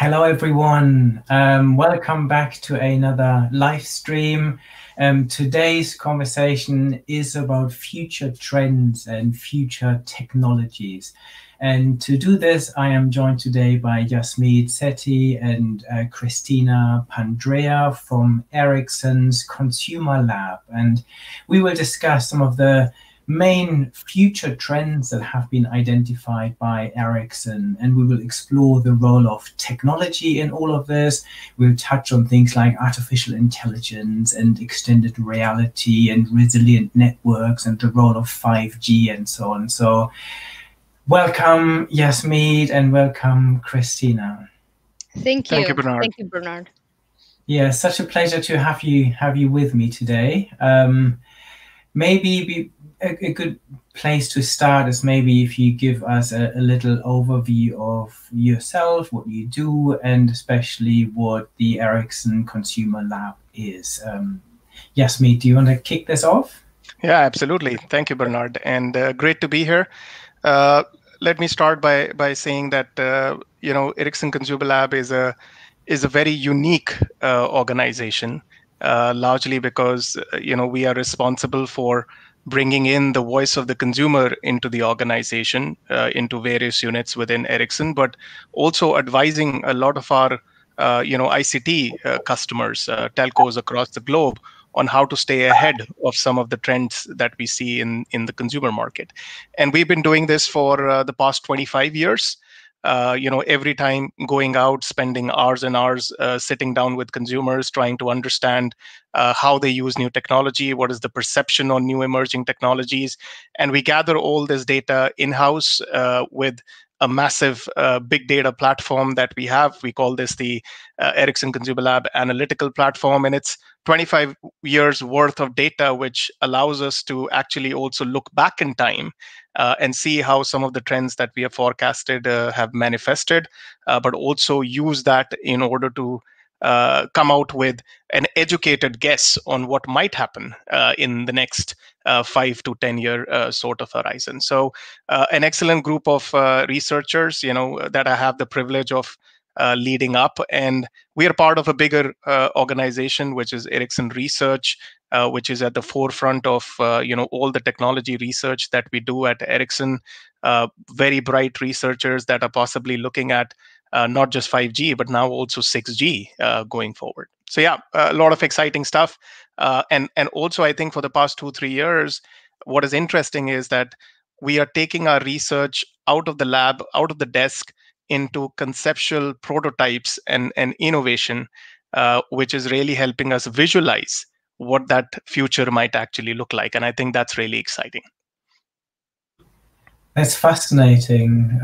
Hello, everyone. Welcome back to another live stream. Today's conversation is about future trends and future technologies. And to do this, I am joined today by Jasmeet Sethi and Cristina Pandrea from Ericsson's Consumer Lab. And we will discuss some of the main future trends that have been identified by Ericsson, and we will explore the role of technology in all of this. We'll touch on things like artificial intelligence and extended reality and resilient networks and the role of 5G and so on. So welcome, Jasmeet, and welcome, Cristina. Thank you. Thank you, Bernard. Thank you, Bernard. Yeah, such a pleasure to have you with me today. A good place to start is maybe if you give us a little overview of yourself, what you do, and especially what the Ericsson Consumer Lab is. Jasmeet, do you want to kick this off? Yeah, absolutely. Thank you, Bernard, and great to be here. Let me start by saying that Ericsson Consumer Lab is a very unique organization, largely because we are responsible for bringing in the voice of the consumer into the organization, into various units within Ericsson, but also advising a lot of our ICT customers, telcos across the globe, on how to stay ahead of some of the trends that we see in the consumer market. And we've been doing this for the past 25 years. Every time going out, spending hours and hours sitting down with consumers, trying to understand how they use new technology, what is the perception on new emerging technologies. And we gather all this data in-house with a massive big data platform that we have. We call this the Ericsson Consumer Lab Analytical Platform, and it's 25 years worth of data, which allows us to actually also look back in time and see how some of the trends that we have forecasted have manifested, but also use that in order to come out with an educated guess on what might happen in the next 5 to 10 year sort of horizon. So an excellent group of researchers, that I have the privilege of leading up, and we are part of a bigger organization, which is Ericsson Research, which is at the forefront of all the technology research that we do at Ericsson. Very bright researchers that are possibly looking at not just 5G, but now also 6G going forward. So yeah, a lot of exciting stuff. And also, I think for the past 2-3 years, what is interesting is that we are taking our research out of the lab, out of the desk, into conceptual prototypes and innovation, which is really helping us visualize what that future might actually look like. And I think that's really exciting. That's fascinating.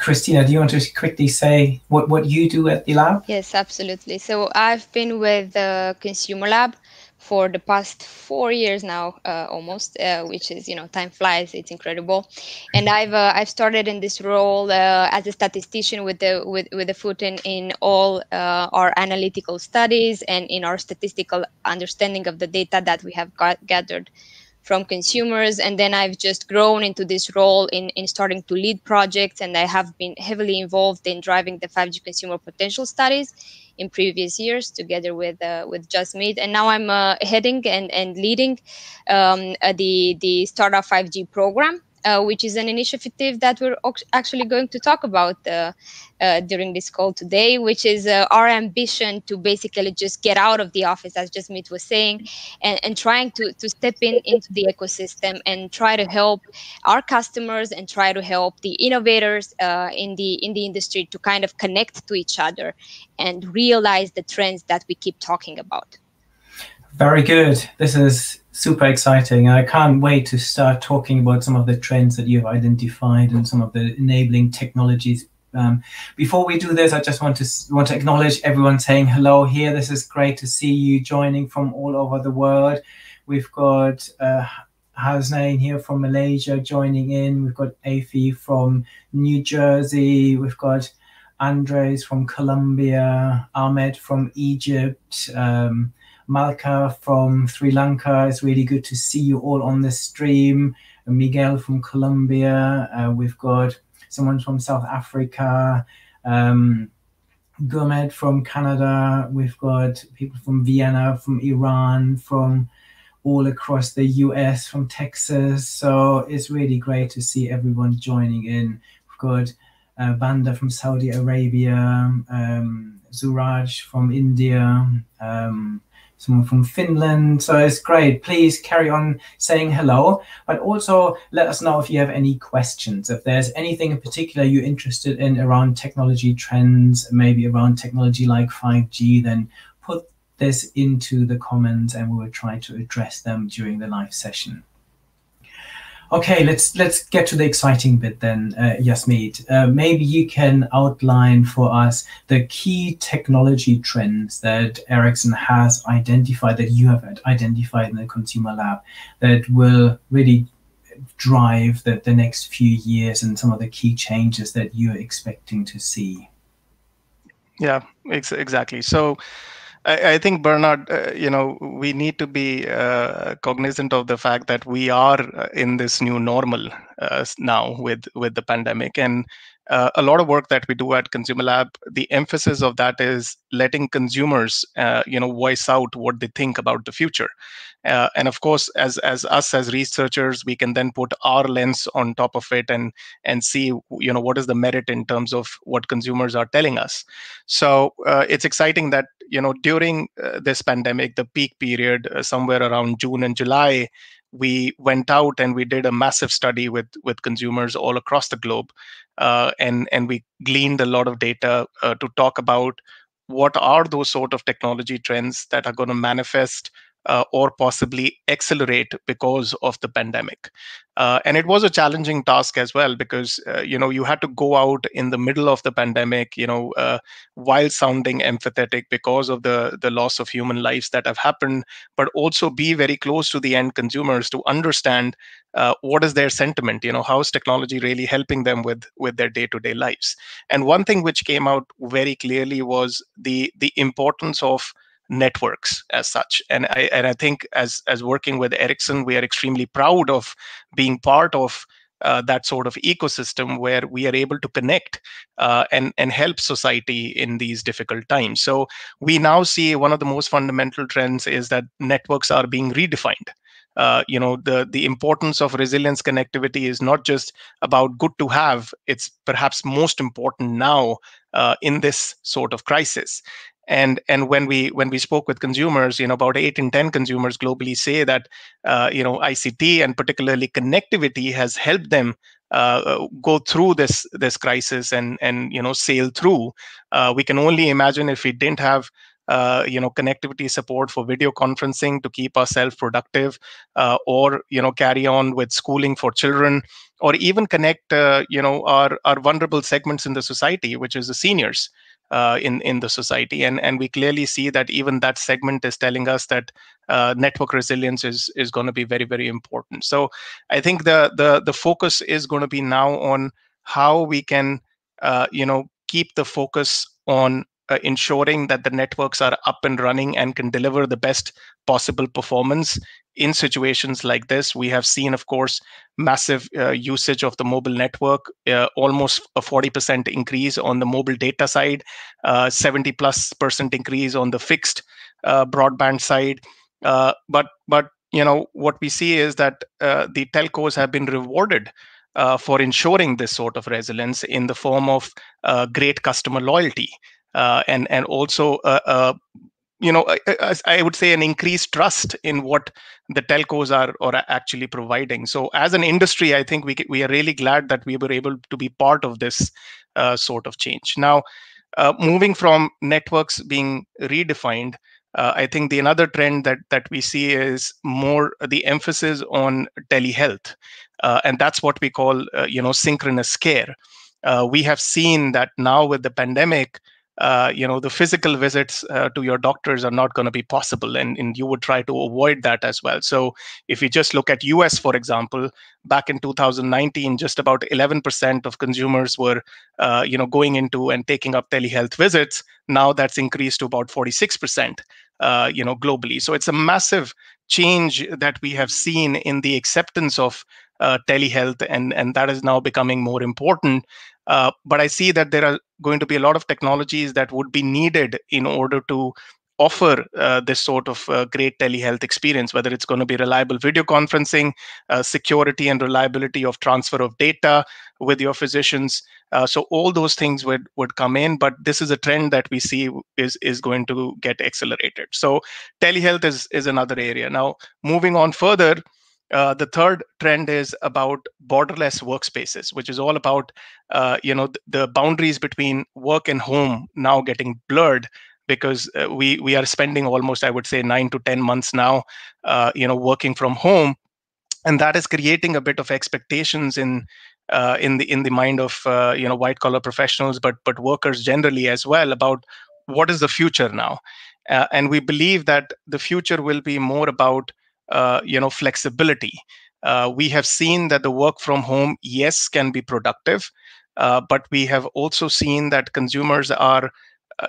Cristina, do you want to quickly say what you do at the lab? Yes, absolutely. So I've been with the Consumer Lab for the past 4 years now, almost, which is, time flies. It's incredible. And I've started in this role as a statistician with a foot in all our analytical studies and in our statistical understanding of the data that we have gathered from consumers. And then I've just grown into this role in starting to lead projects, and I have been heavily involved in driving the 5G consumer potential studies in previous years together with Jasmeet. And now I'm heading and leading the Startup 5G program, which is an initiative that we're actually going to talk about during this call today, which is our ambition to basically just get out of the office, as Jasmeet was saying, and trying to step into the ecosystem and try to help our customers and try to help the innovators in the industry to kind of connect to each other and realize the trends that we keep talking about. Very good. This is super exciting. I can't wait to start talking about some of the trends that you've identified and some of the enabling technologies. Before we do this, I just want to acknowledge everyone saying hello here. This is great to see you joining from all over the world. We've got Hasnain here from Malaysia joining in. We've got Afi from New Jersey. We've got Andres from Colombia, Ahmed from Egypt, Malka from Sri Lanka. It's really good to see you all on the stream. Miguel from Colombia. We've got someone from South Africa. Gurmit from Canada. We've got people from Vienna, from Iran, from all across the US, from Texas. So it's really great to see everyone joining in. We've got Banda from Saudi Arabia, Zuraj from India, someone from Finland. So it's great. Please carry on saying hello, but also let us know if you have any questions, if there's anything in particular you're interested in around technology trends, maybe around technology like 5G, then put this into the comments and we will try to address them during the live session. Okay, let's get to the exciting bit then, Jasmeet. Maybe you can outline for us the key technology trends that Ericsson has identified, that you have identified in the Consumer Lab, that will really drive the next few years and some of the key changes that you're expecting to see. Yeah, exactly. So I think, Bernard, we need to be cognizant of the fact that we are in this new normal now with the pandemic. And a lot of work that we do at Consumer Lab, the emphasis of that is letting consumers, voice out what they think about the future. And of course, as us as researchers, we can then put our lens on top of it and see, what is the merit in terms of what consumers are telling us. So it's exciting that, during this pandemic, the peak period, somewhere around June and July, we went out and we did a massive study with consumers all across the globe. And we gleaned a lot of data to talk about what are those sort of technology trends that are going to manifest or possibly accelerate because of the pandemic. And it was a challenging task as well, because, you had to go out in the middle of the pandemic, while sounding empathetic because of the loss of human lives that have happened, but also be very close to the end consumers to understand what is their sentiment, how is technology really helping them with their day-to-day lives. And one thing which came out very clearly was the importance of networks as such. And I think as working with Ericsson, we are extremely proud of being part of that sort of ecosystem where we are able to connect and help society in these difficult times. So we now see one of the most fundamental trends is that networks are being redefined. The importance of resilience connectivity is not just about good to have, it's perhaps most important now in this sort of crisis. And when we spoke with consumers, about 8 in 10 consumers globally say that, ICT and particularly connectivity has helped them go through this crisis and sail through. We can only imagine if we didn't have, connectivity support for video conferencing to keep ourselves productive, or carry on with schooling for children, or even connect, our vulnerable segments in the society, which is the seniors. In the society, and we clearly see that even that segment is telling us that network resilience is going to be very, very important. So I think the focus is going to be now on how we can keep the focus on ensuring that the networks are up and running and can deliver the best possible performance in situations like this. We have seen, of course, massive usage of the mobile network, almost a 40% increase on the mobile data side, 70+% increase on the fixed broadband side. But what we see is that the telcos have been rewarded for ensuring this sort of resilience in the form of great customer loyalty. And also, I would say an increased trust in what the telcos are actually providing. So as an industry, I think we are really glad that we were able to be part of this sort of change. Now, moving from networks being redefined, I think the another trend that we see is more the emphasis on telehealth, and that's what we call synchronous care. We have seen that now with the pandemic. The physical visits to your doctors are not going to be possible, and you would try to avoid that as well. So if you just look at US, for example, back in 2019, just about 11% of consumers were, going into and taking up telehealth visits. Now that's increased to about 46%, globally. So it's a massive change that we have seen in the acceptance of telehealth, and that is now becoming more important But I see that there are going to be a lot of technologies that would be needed in order to offer this sort of great telehealth experience, whether it's going to be reliable video conferencing, security and reliability of transfer of data with your physicians. So all those things would come in, but this is a trend that we see is going to get accelerated. So telehealth is another area. Now, moving on further, the third trend is about borderless workspaces, which is all about the boundaries between work and home now getting blurred, because we are spending almost, I would say, 9 to 10 months now, working from home, and that is creating a bit of expectations in the mind of white collar professionals, but workers generally as well, about what is the future now, and we believe that the future will be more about flexibility. We have seen that the work from home, yes, can be productive, but we have also seen that consumers are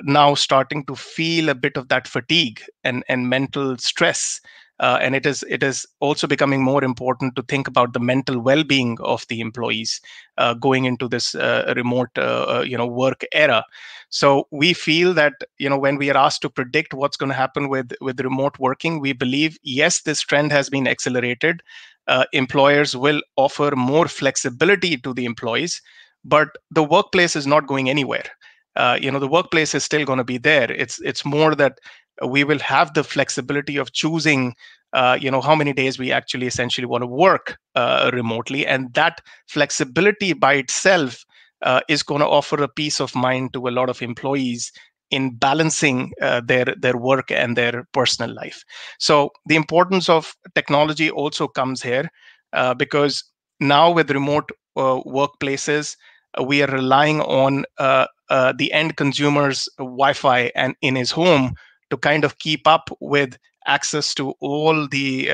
now starting to feel a bit of that fatigue and mental stress, and it is also becoming more important to think about the mental well-being of the employees going into this remote work era. So we feel that when we are asked to predict what's going to happen with remote working, we believe yes, this trend has been accelerated. Employers will offer more flexibility to the employees, but the workplace is not going anywhere. The workplace is still going to be there. It's more that we will have the flexibility of choosing, how many days we actually essentially want to work remotely, and that flexibility by itself is going to offer a peace of mind to a lot of employees in balancing their work and their personal life. So the importance of technology also comes here, because now with remote workplaces, we are relying on the end consumer's Wi-Fi and in his home to kind of keep up with access to all the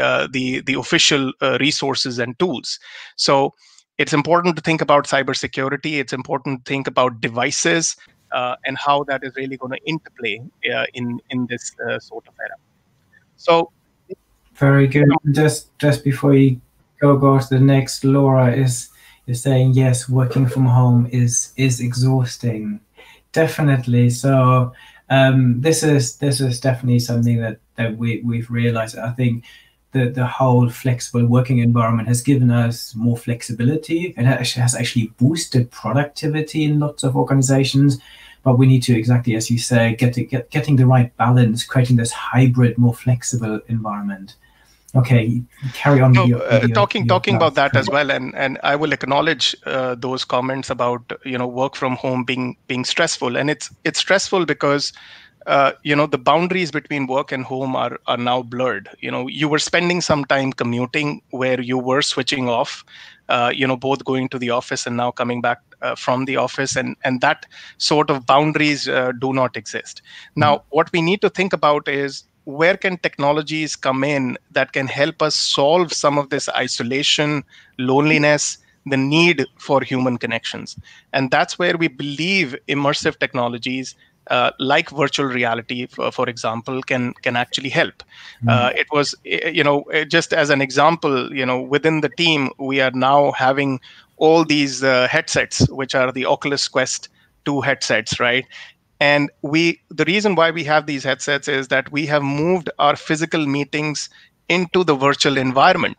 official resources and tools. So it's important to think about cybersecurity. It's important to think about devices and how that is really going to interplay in this sort of era. So very good. Just before you go to the next, Laura is saying yes, working from home is exhausting, definitely. So this is definitely something that we've realized. I think the whole flexible working environment has given us more flexibility and has actually boosted productivity in lots of organizations, but we need to, exactly as you say, getting the right balance, creating this hybrid, more flexible environment. Okay, carry on. No, talking about that as well, and I will acknowledge those comments about work from home being stressful, and it's stressful because the boundaries between work and home are now blurred. You were spending some time commuting where you were switching off, both going to the office and now coming back from the office, and that sort of boundaries do not exist. Now, what we need to think about is, where can technologies come in that can help us solve some of this isolation, loneliness, the need for human connections? And that's where we believe immersive technologies like virtual reality, for example, can actually help. It was, just as an example, within the team, we are now having all these headsets, which are the Oculus Quest 2 headsets, right? And the reason why we have these headsets is that we have moved our physical meetings into the virtual environment.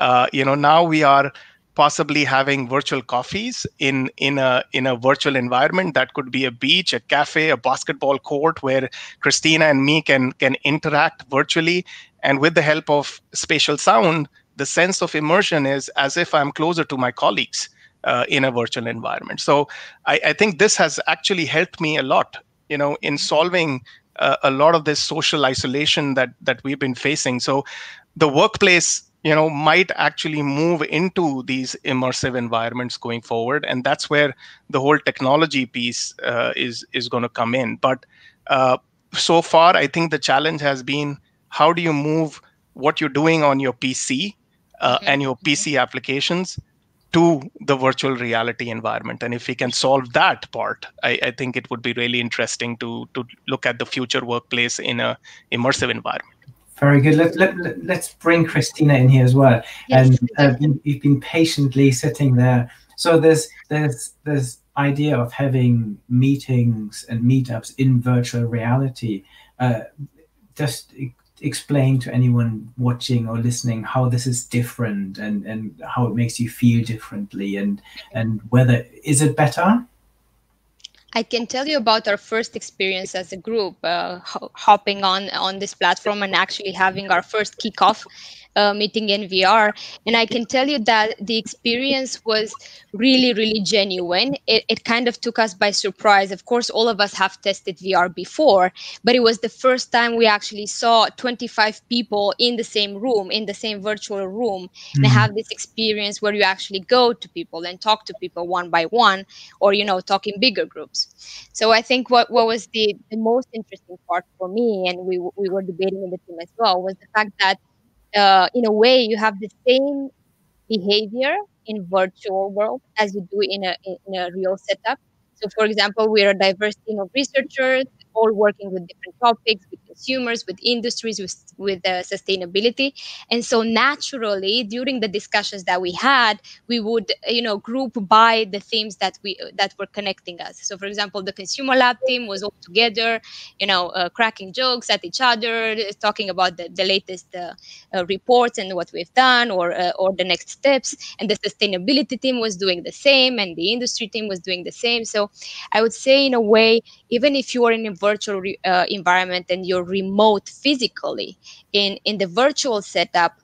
Now we are possibly having virtual coffees in a virtual environment. That could be a beach, a cafe, a basketball court, where Cristina and me can interact virtually. And with the help of spatial sound, the sense of immersion is as if I'm closer to my colleagues in a virtual environment. So I think this has actually helped me a lot, in solving a lot of this social isolation that we've been facing. So the workplace, might actually move into these immersive environments going forward. And that's where the whole technology piece is going to come in. But so far, I think the challenge has been, how do you move what you're doing on your PC and your PC applications to the virtual reality environment? And if we can solve that part, I think it would be really interesting to look at the future workplace in an immersive environment. Very good. Let's bring Cristina in here as well. Yes. And you've been patiently sitting there. So there's idea of having meetings and meetups in virtual reality, just explain to anyone watching or listening how this is different and how it makes you feel differently, and whether, is it better? I can tell you about our first experience as a group, hopping on this platform and actually having our first kickoff meeting in VR. And I can tell you that the experience was really, really genuine. It kind of took us by surprise. Of course, all of us have tested VR before, but it was the first time we actually saw 25 people in the same room, in the same virtual room, and have this experience where you actually go to people and talk to people one by one, or, you know, talk in bigger groups. So I think what was the most interesting part for me, and we were debating in the team as well, was the fact that in a way, you have the same behavior in virtual world as you do in a real setup. So, for example, we're a diverse team of researchers, all working with different topics, with consumers, with industries, with sustainability. And so naturally, during the discussions that we had, we would, you know, group by the themes that were connecting us. So, for example, the Consumer Lab team was all together, you know, cracking jokes at each other, talking about the latest reports and what we've done, or the next steps. And the sustainability team was doing the same, and the industry team was doing the same. So I would say, in a way, even if you are in a virtual environment and you're remote physically, in the virtual setup,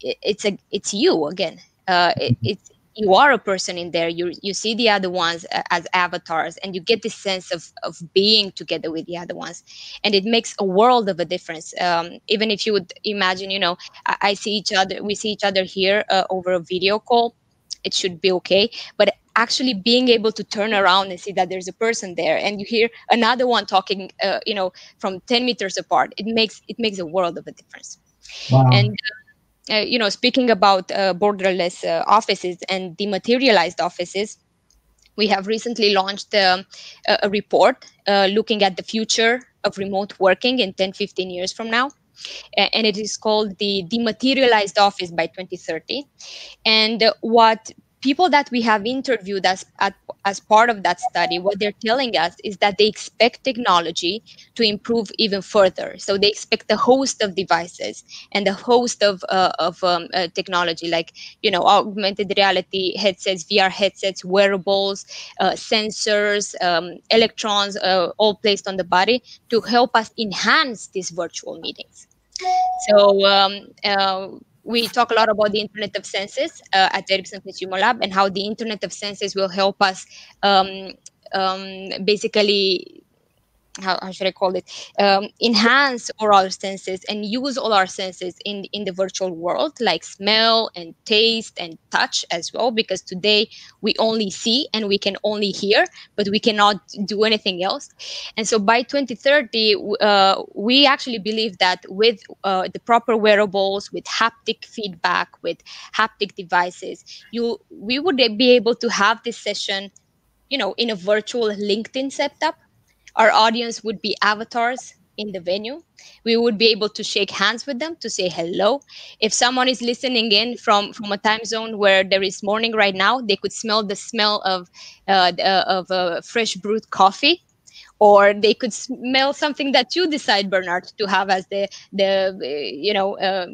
it's you again. It's you are a person in there. You see the other ones as avatars, and you get this sense of being together with the other ones, and it makes a world of a difference. Even if you would imagine, you know, I see each other, we see each other here over a video call, it should be okay, but actually being able to turn around and see that there's a person there, and you hear another one talking, you know, from 10 meters apart, it makes a world of a difference. Wow. And you know, speaking about borderless offices and dematerialized offices, we have recently launched a report looking at the future of remote working in 10-15 years from now. And it is called the Dematerialized Office by 2030. And what people that we have interviewed as part of that study, what they're telling us is that they expect technology to improve even further. So they expect a host of devices and a host of technology, like, you know, augmented reality headsets, VR headsets, wearables, sensors, electrons, all placed on the body to help us enhance these virtual meetings. So we talk a lot about the Internet of Senses at Ericsson Consumer Lab, and how the Internet of Senses will help us basically, how should I call it, enhance all our senses and use all our senses in the virtual world, like smell and taste and touch as well, because today we only see and we can only hear, but we cannot do anything else. And so by 2030, we actually believe that with the proper wearables, with haptic feedback, with haptic devices, we would be able to have this session, you know, in a virtual LinkedIn setup. Our audience would be avatars in the venue. We would be able to shake hands with them, to say hello. If someone is listening in from a time zone where there is morning right now, they could smell the smell of fresh brewed coffee, or they could smell something that you decide, Bernard, to have as the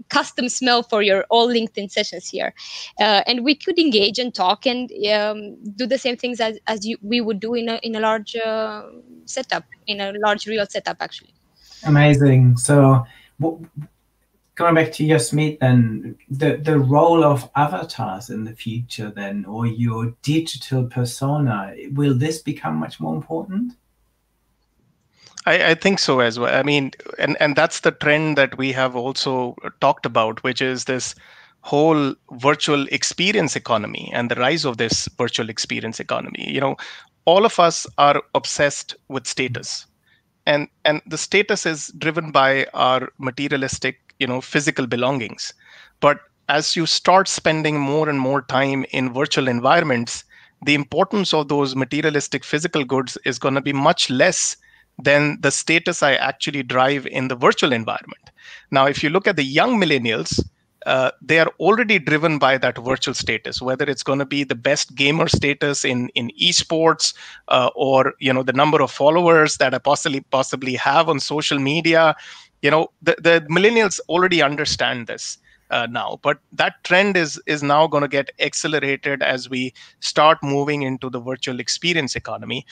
custom smell for your all LinkedIn sessions here. And we could engage and talk and do the same things as we would do in a large setup, in a large real setup, actually. Amazing. So coming back to Jasmeet, then the role of avatars in the future then, or your digital persona, will this become much more important? I think so as well. I mean, and that's the trend that we have also talked about, which is this whole virtual experience economy and the rise of this virtual experience economy. You know, all of us are obsessed with status, and the status is driven by our materialistic, you know, physical belongings. But as you start spending more and more time in virtual environments, the importance of those materialistic physical goods is going to be much less than the status I actually drive in the virtual environment. Now, if you look at the young millennials, they are already driven by that virtual status, whether it's going to be the best gamer status in esports, or the number of followers that I possibly have on social media. The millennials already understand this now, but that trend is now going to get accelerated as we start moving into the virtual experience economy.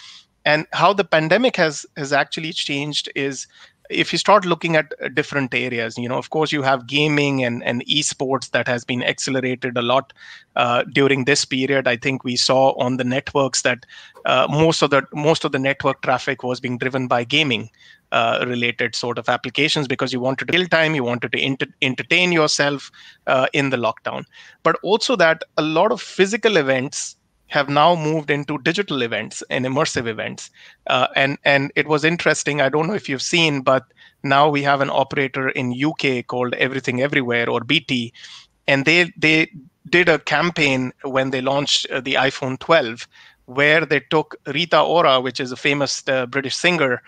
And how the pandemic has actually changed is, if you start looking at different areas, of course, you have gaming and esports that has been accelerated a lot during this period. I think we saw on the networks that most of the network traffic was being driven by gaming related sort of applications, because you wanted to kill time, you wanted to entertain yourself in the lockdown. But also that a lot of physical events have now moved into digital events and immersive events. And it was interesting, I don't know if you've seen, but now we have an operator in UK called Everything Everywhere, or BT, and they did a campaign when they launched the iPhone 12, where they took Rita Ora, which is a famous British singer,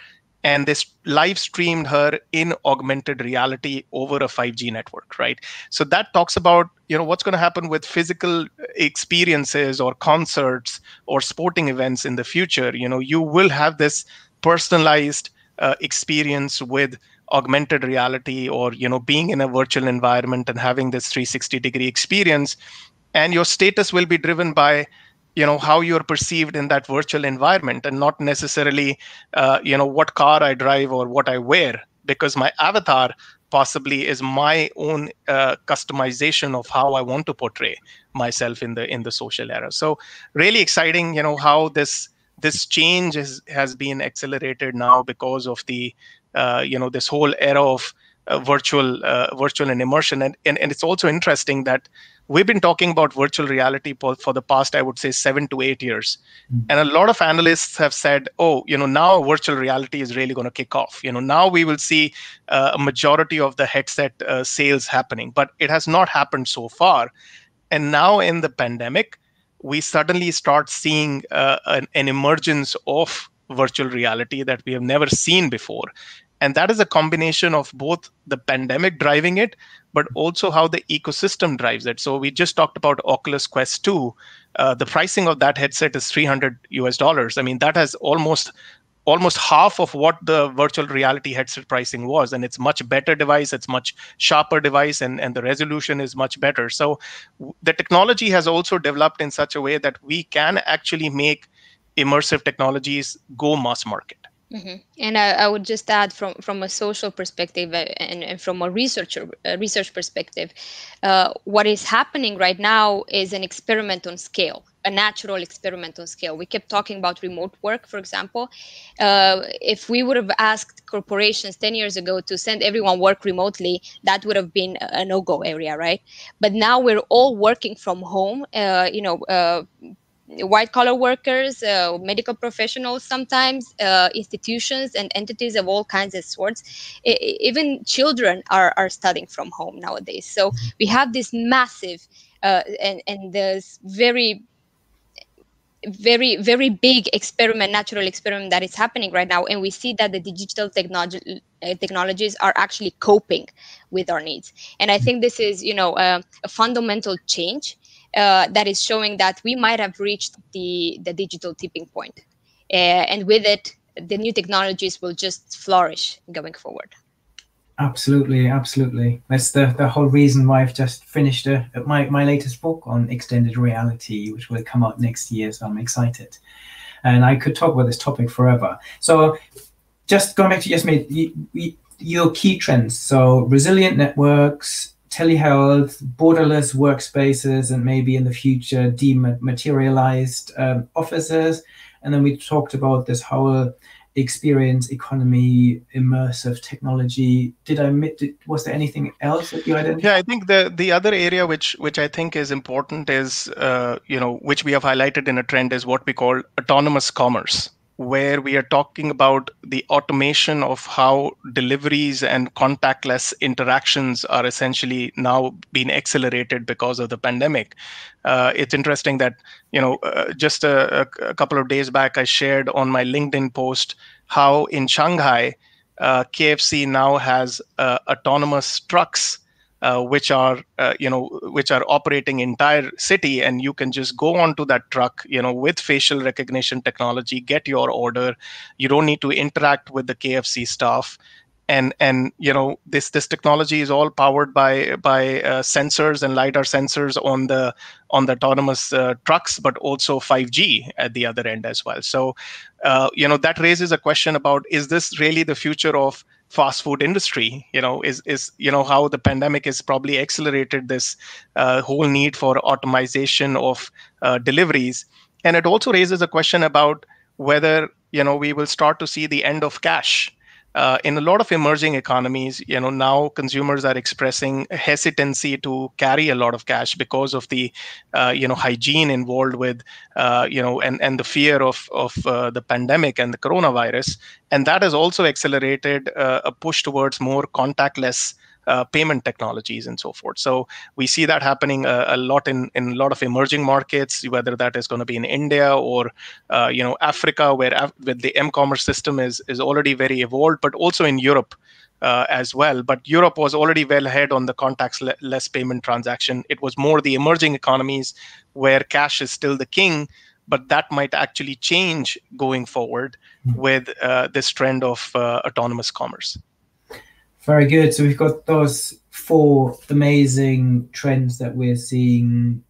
and they live streamed her in augmented reality over a 5G network, right? So that talks about, what's going to happen with physical experiences or concerts or sporting events in the future. You will have this personalized experience with augmented reality, or, being in a virtual environment and having this 360-degree experience. And your status will be driven by how you're perceived in that virtual environment, and not necessarily, what car I drive or what I wear, because my avatar possibly is my own customization of how I want to portray myself in the social era. So really exciting, how this change has been accelerated now because of the, this whole era of virtual and immersion. And it's also interesting that we've been talking about virtual reality for the past, I would say, 7 to 8 years. Mm-hmm. And a lot of analysts have said, oh, now virtual reality is really going to kick off. Now we will see a majority of the headset sales happening, but it has not happened so far. And now in the pandemic, we suddenly start seeing an emergence of virtual reality that we have never seen before. And that is a combination of both the pandemic driving it, but also how the ecosystem drives it. So we just talked about Oculus Quest 2. The pricing of that headset is $300. I mean, that has almost half of what the virtual reality headset pricing was. And it's much better device. It's much sharper device. And the resolution is much better. So the technology has also developed in such a way that we can actually make immersive technologies go mass market. Mm-hmm. And I would just add, from a social perspective and from a research perspective, what is happening right now is an experiment on scale, a natural experiment on scale. We kept talking about remote work, for example. If we would have asked corporations 10 years ago to send everyone work remotely, that would have been a no-go area, right? But now we're all working from home, white-collar workers, medical professionals sometimes, institutions and entities of all kinds of sorts. Even children are studying from home nowadays. So we have this massive and this very, very, very big experiment, natural experiment that is happening right now. And we see that the digital technologies are actually coping with our needs. And I think this is, a fundamental change that is showing that we might have reached the digital tipping point. And with it, the new technologies will just flourish going forward. Absolutely, absolutely. That's the whole reason why I've just finished my latest book on extended reality, which will come out next year, so I'm excited. And I could talk about this topic forever. So just going back to Jasmeet, your key trends, so resilient networks, telehealth, borderless workspaces, and maybe in the future dematerialized offices. And then we talked about this whole experience economy, immersive technology. Was there anything else that you identified? Yeah, I think the other area which I think is important is, which we have highlighted in a trend, is what we call autonomous commerce, where we are talking about the automation of how deliveries and contactless interactions are essentially now being accelerated because of the pandemic. It's interesting that, just a couple of days back, I shared on my LinkedIn post how in Shanghai, KFC now has autonomous trucks which are operating entire city, and you can just go onto that truck, with facial recognition technology, get your order. You don't need to interact with the KFC staff. And this technology is all powered by sensors and LiDAR sensors on the autonomous trucks, but also 5G at the other end as well. So, that raises a question about, is this really the future of fast food industry? Is how the pandemic has probably accelerated this whole need for automation of deliveries, and it also raises a question about whether we will start to see the end of cash. In a lot of emerging economies, now consumers are expressing hesitancy to carry a lot of cash because of the, hygiene involved with, and the fear of the pandemic and the coronavirus. And that has also accelerated a push towards more contactless payment technologies and so forth. So we see that happening a lot in a lot of emerging markets, whether that is going to be in India or Africa, where with the M-commerce system is already very evolved, but also in Europe as well. But Europe was already well ahead on the contactless payment transaction. It was more the emerging economies where cash is still the king, but that might actually change going forward with this trend of autonomous commerce. Very good. So we've got those four amazing trends that we're seeing.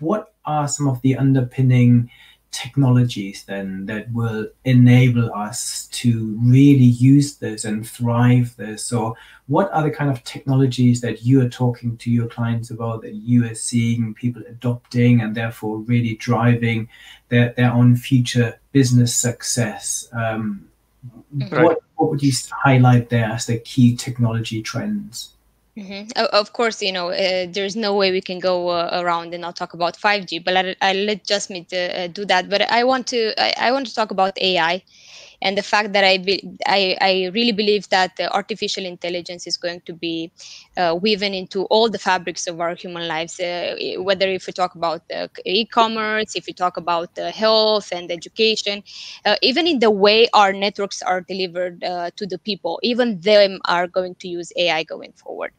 What are some of the underpinning technologies then that will enable us to really use this and thrive this? Or what are the kind of technologies that you are talking to your clients about that you are seeing people adopting and therefore really driving their own future business success? Right. What would you highlight there as the key technology trends? Mm-hmm. Of course, there's no way we can go around and not talk about 5G, but I'll let Jasmeet do that. But I want to talk about AI, and the fact that I really believe that artificial intelligence is going to be woven into all the fabrics of our human lives, whether if we talk about e-commerce, if we talk about health and education, even in the way our networks are delivered to the people, even them are going to use AI going forward.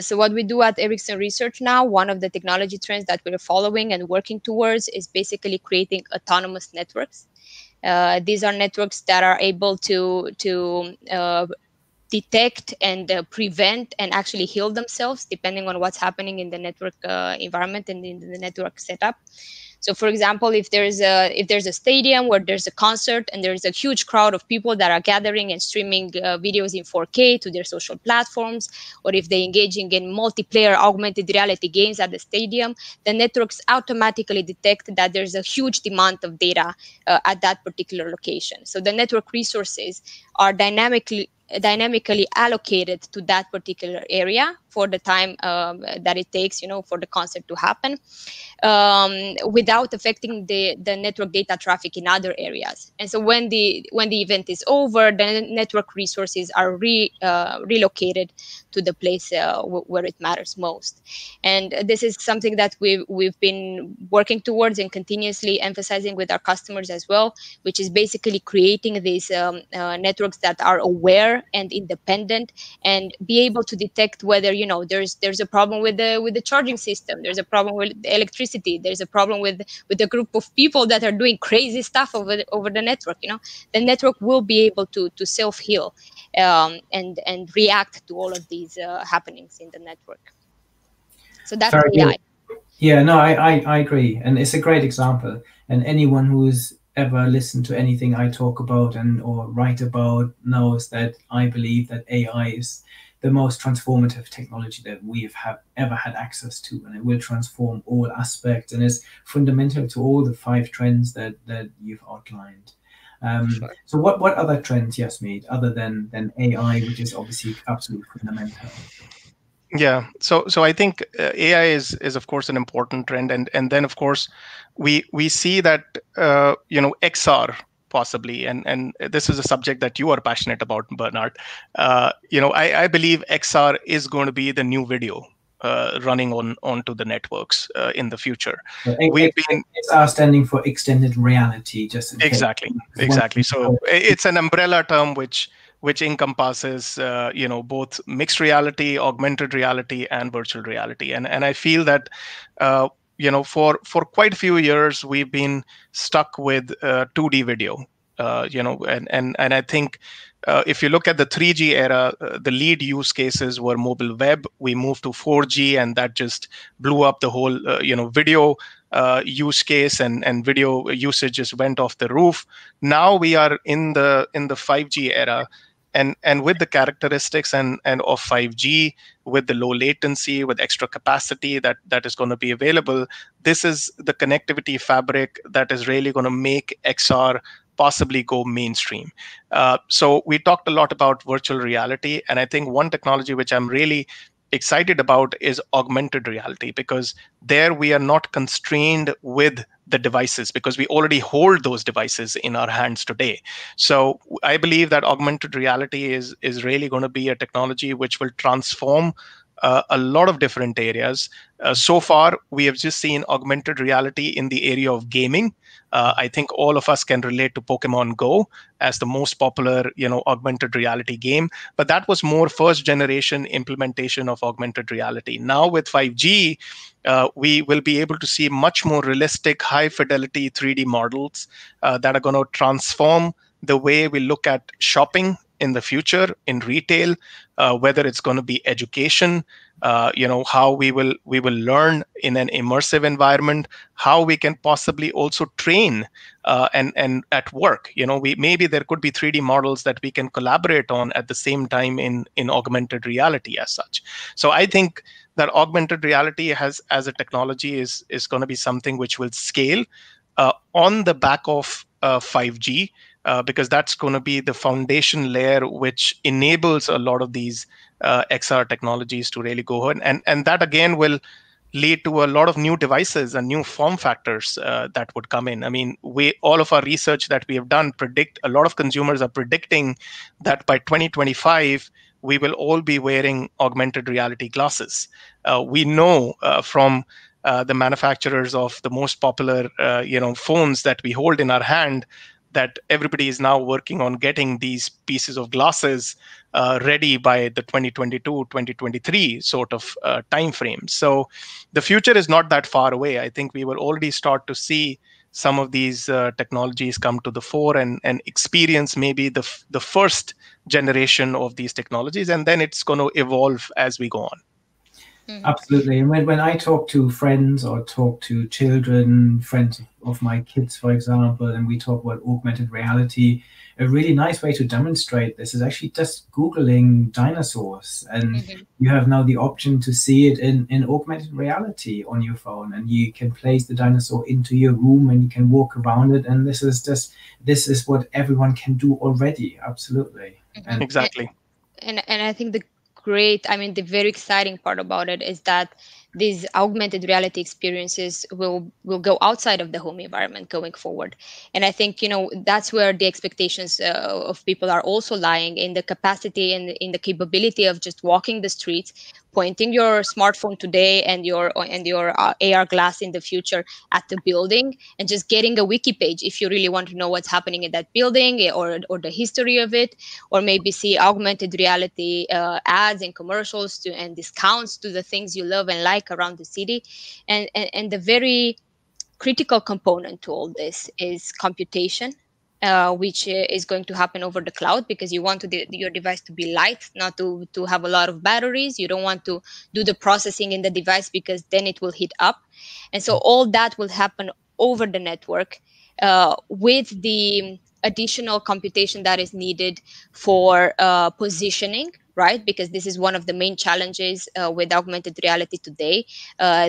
So what we do at Ericsson Research now, one of the technology trends that we're following and working towards is basically creating autonomous networks. These are networks that are able to detect and prevent and actually heal themselves, depending on what's happening in the network environment and in the network setup. So, for example, if there's a stadium where there's a concert and there's a huge crowd of people that are gathering and streaming videos in 4K to their social platforms, or if they're engaging in multiplayer augmented reality games at the stadium, the networks automatically detect that there's a huge demand of data at that particular location. So the network resources are dynamically allocated to that particular area for the time that it takes, for the concert to happen, without affecting the network data traffic in other areas. And so when the event is over, the network resources are relocated to the place where it matters most. And this is something that we've been working towards and continuously emphasizing with our customers as well, which is basically creating these networks that are aware and independent, and be able to detect whether there's a problem with the charging system, there's a problem with the electricity, there's a problem with a group of people that are doing crazy stuff over the network. The network will be able to self heal and react to all of these happenings in the network. So that's AI. Yeah, no, I agree, and it's a great example. And anyone who's ever listen to anything I talk about and or write about knows that I believe that AI is the most transformative technology that we have ever had access to, and it will transform all aspects and is fundamental to all the five trends that you've outlined. Sure. So what other trends, Jasmeet, other than AI, which is obviously absolutely fundamental? Yeah, so I think AI is of course an important trend, and then of course we see that XR possibly, and this is a subject that you are passionate about, Bernard. I believe XR is going to be the new video running onto the networks in the future. XR standing for extended reality, just exactly. So it's an umbrella term which. which encompasses both mixed reality, augmented reality, and virtual reality. And I feel that for quite a few years we've been stuck with 2D video. And I think if you look at the 3G era, the lead use cases were mobile web. We moved to 4G, and that just blew up the whole video use case, and video usage just went off the roof. Now we are in the 5G era, and with the characteristics and of 5G, with the low latency, with extra capacity that is going to be available, this is the connectivity fabric that is really going to make XR possibly go mainstream. So we talked a lot about virtual reality, and I think one technology which I'm really excited about is augmented reality, because there we are not constrained with the devices, because we already hold those devices in our hands today. So I believe that augmented reality is really going to be a technology which will transform a lot of different areas. So far, we have just seen augmented reality in the area of gaming. I think all of us can relate to Pokemon Go as the most popular, augmented reality game. But that was more first generation implementation of augmented reality. Now with 5G, we will be able to see much more realistic, high fidelity 3D models that are going to transform the way we look at shopping in the future, in retail, whether it's going to be education, how we will learn in an immersive environment, how we can possibly also train and at work. Maybe there could be 3D models that we can collaborate on at the same time in augmented reality as such. So I think that augmented reality as a technology is going to be something which will scale on the back of 5G. Because that's going to be the foundation layer which enables a lot of these XR technologies to really go ahead. And that, again, will lead to a lot of new devices and new form factors that would come in. I mean, all of our research that we have done predict, a lot of consumers are predicting that by 2025, we will all be wearing augmented reality glasses. We know from the manufacturers of the most popular phones that we hold in our hand, that everybody is now working on getting these pieces of glasses ready by the 2022-2023 sort of time frame. So the future is not that far away. I think we will already start to see some of these technologies come to the fore and experience maybe the first generation of these technologies, and then it's going to evolve as we go on. Mm-hmm. Absolutely. And when I talk to friends or talk to children, friends of my kids, for example, and we talk about augmented reality, a really nice way to demonstrate this is actually just Googling dinosaurs. And mm-hmm. you have now the option to see it in augmented reality on your phone. And you can place the dinosaur into your room and you can walk around it. And this is what everyone can do already. Absolutely. Mm-hmm. Exactly. And I think the very exciting part about it is that these augmented reality experiences will go outside of the home environment going forward. And I think, that's where the expectations of people are also lying, in the capacity and in the capability of just walking the streets, pointing your smartphone today and your AR glass in the future at the building, and just getting a wiki page if you really want to know what's happening in that building or the history of it, or maybe see augmented reality ads and commercials and discounts to the things you love and like around the city. And the very critical component to all this is computation, which is going to happen over the cloud, because you want your device to be light, not to have a lot of batteries. You don't want to do the processing in the device because then it will heat up. And so all that will happen over the network with the additional computation that is needed for positioning, right? Because this is one of the main challenges with augmented reality today.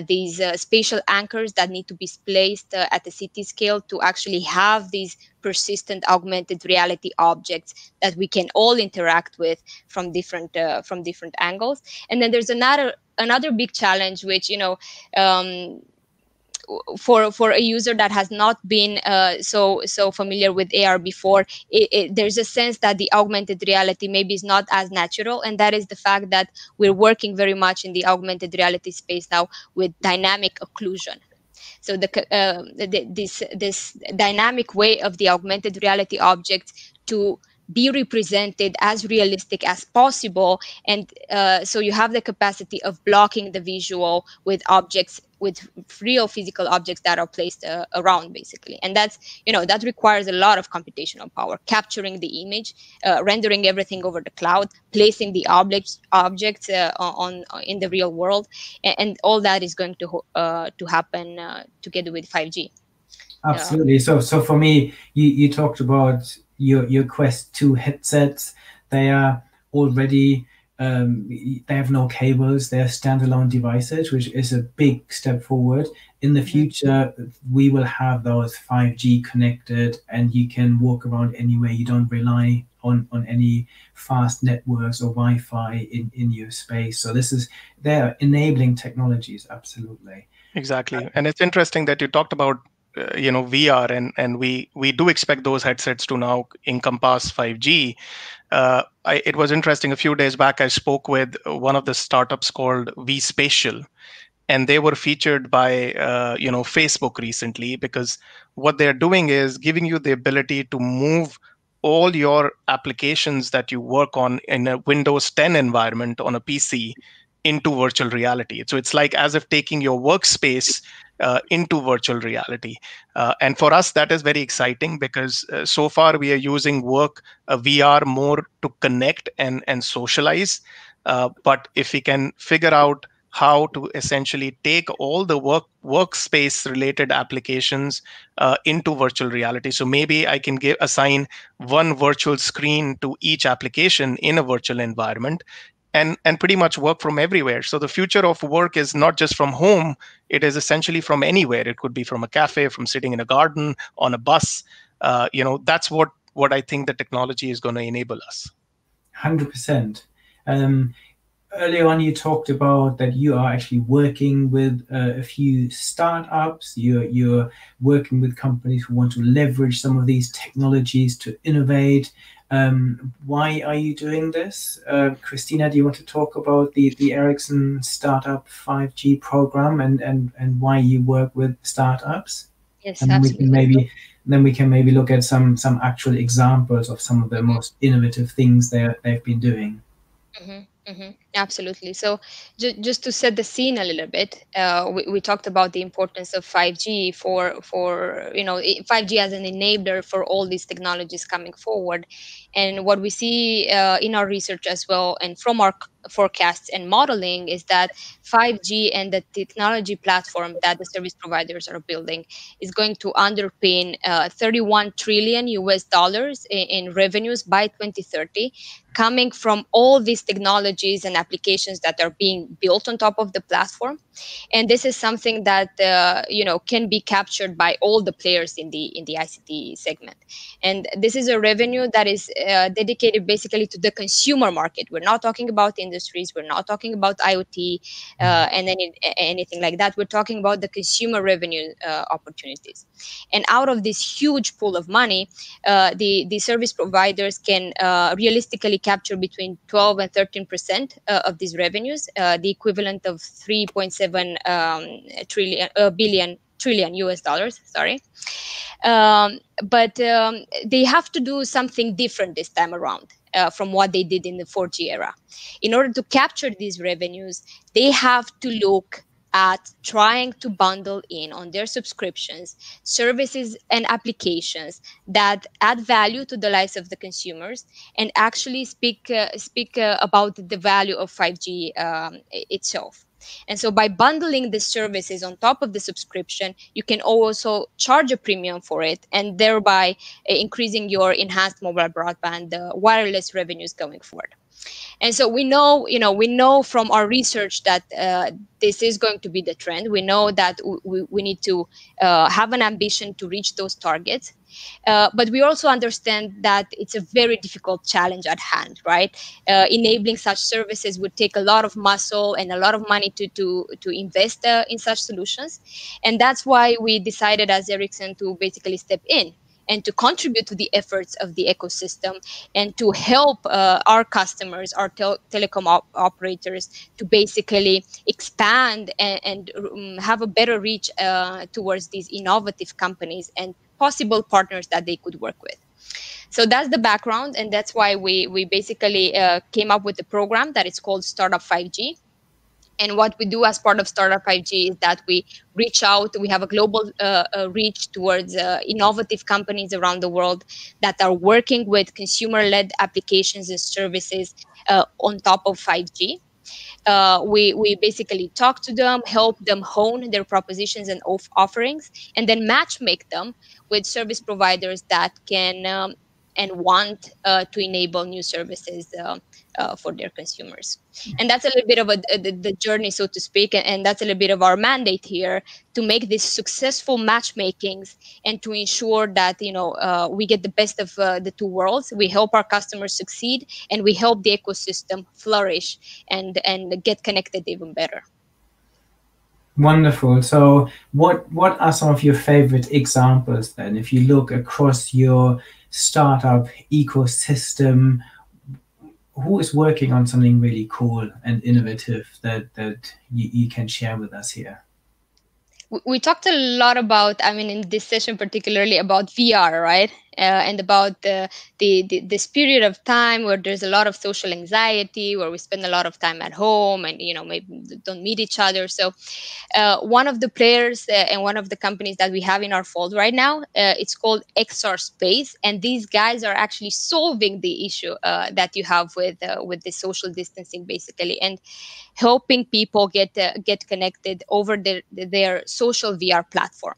These spatial anchors that need to be placed at the city scale to actually have these persistent augmented reality objects that we can all interact with from different angles. And then there's another big challenge, which for a user that has not been so familiar with AR before, there's a sense that the augmented reality maybe is not as natural, and that is the fact that we're working very much in the augmented reality space now with dynamic occlusion. So this dynamic way of the augmented reality object to be represented as realistic as possible. And so you have the capacity of blocking the visual with objects, with real physical objects that are placed around, basically. And that's, you know, that requires a lot of computational power, capturing the image, rendering everything over the cloud, placing the objects in the real world. And all that is going to happen together with 5G. Absolutely. Yeah. So for me, you talked about your Quest 2 headsets. They are already, they have no cables. They are standalone devices, which is a big step forward. In the future, we will have those 5G connected, and you can walk around anywhere. You don't rely on any fast networks or Wi-Fi in your space. So this is, they are enabling technologies, absolutely. Exactly. And it's interesting that you talked about VR, and we do expect those headsets to now encompass 5G. It was interesting, a few days back I spoke with one of the startups called vSpatial, and they were featured by Facebook recently, because what they're doing is giving you the ability to move all your applications that you work on in a Windows 10 environment on a PC into virtual reality. So it's like as if taking your workspace into virtual reality. And for us, that is very exciting, because so far we are using VR more to connect and socialize. But if we can figure out how to essentially take all the workspace related applications into virtual reality. So maybe I can assign one virtual screen to each application in a virtual environment, and pretty much work from everywhere. So the future of work is not just from home, it is essentially from anywhere. It could be from a cafe, from sitting in a garden, on a bus. That's what I think the technology is going to enable us. 100%. Earlier on, you talked about that you are actually working with a few startups. You're working with companies who want to leverage some of these technologies to innovate. Why are you doing this? Cristina, do you want to talk about the Ericsson Startup 5G program and why you work with startups? Yes, and absolutely. Then we can maybe look at some actual examples of some of the most innovative things they've been doing. Mm-hmm. Mm-hmm. Absolutely. So just to set the scene a little bit, we talked about the importance of 5G 5G as an enabler for all these technologies coming forward. And what we see in our research as well, and from our forecasts and modeling, is that 5G and the technology platform that the service providers are building is going to underpin $31 trillion in revenues by 2030, coming from all these technologies and applications that are being built on top of the platform. And this is something that can be captured by all the players in the ICT segment. And this is a revenue that is dedicated basically to the consumer market. We're not talking about industries, we're not talking about IoT and anything like that. We're talking about the consumer revenue opportunities. And out of this huge pool of money, the service providers can realistically capture between 12 and 13% of these revenues, the equivalent of 3.7 trillion US dollars, sorry. But they have to do something different this time around from what they did in the 4G era. In order to capture these revenues, they have to look at trying to bundle in on their subscriptions, services and applications that add value to the lives of the consumers, and actually speak about the value of 5G itself. And so by bundling the services on top of the subscription, you can also charge a premium for it, and thereby increasing your enhanced mobile broadband wireless revenues going forward. And so we know from our research that this is going to be the trend. We know that we need to have an ambition to reach those targets. But we also understand that it's a very difficult challenge at hand, right? Enabling such services would take a lot of muscle and a lot of money to invest in such solutions. And that's why we decided as Ericsson to basically step in and to contribute to the efforts of the ecosystem and to help our customers, our telecom operators, to basically expand and have a better reach towards these innovative companies and possible partners that they could work with. So that's the background, and that's why we basically came up with the program that is called Startup 5G. And what we do as part of Startup 5G is that we reach out, we have a global reach towards innovative companies around the world that are working with consumer-led applications and services on top of 5G. We basically talk to them, help them hone their propositions and offerings, and then matchmake them with service providers that can and want to enable new services for their consumers. And that's a little bit of the journey, so to speak, and that's a little bit of our mandate here, to make these successful matchmakings and to ensure that, you know, we get the best of the two worlds. We help our customers succeed, and we help the ecosystem flourish and get connected even better. Wonderful. So what are some of your favorite examples then? If you look across your startup ecosystem, who is working on something really cool and innovative that you can share with us here? We talked a lot about, I mean, in this session particularly about VR, right? And about this period of time where there's a lot of social anxiety, where we spend a lot of time at home and, you know, maybe don't meet each other. So one of the players and one of the companies that we have in our fold right now, it's called XR Space. And these guys are actually solving the issue that you have with the social distancing, basically, and helping people get connected over their social VR platform.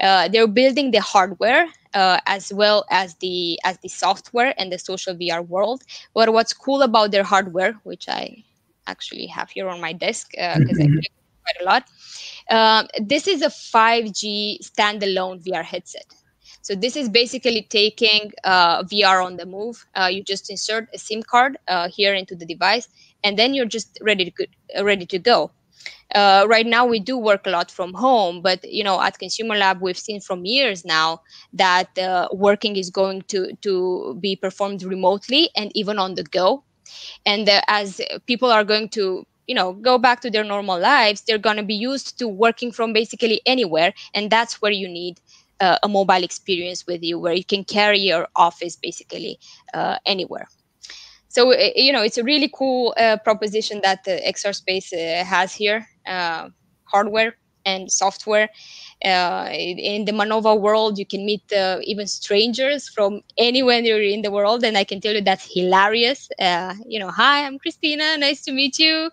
They're building the hardware as well as the software and the social VR world. But what's cool about their hardware, which I actually have here on my desk because I play quite a lot, this is a 5G standalone VR headset. So this is basically taking VR on the move. You just insert a SIM card here into the device, and then you're just ready to go. Right now we do work a lot from home, but you know, at Consumer Lab we've seen from years now that working is going to be performed remotely and even on the go. And as people are going to, you know, go back to their normal lives, they're going to be used to working from basically anywhere, and that's where you need a mobile experience with you, where you can carry your office basically anywhere. So, you know, it's a really cool proposition that the XR Space has here, hardware and software. In the MANOVA world, you can meet even strangers from anywhere you're in the world. And I can tell you that's hilarious. You know, hi, I'm Cristina. Nice to meet you.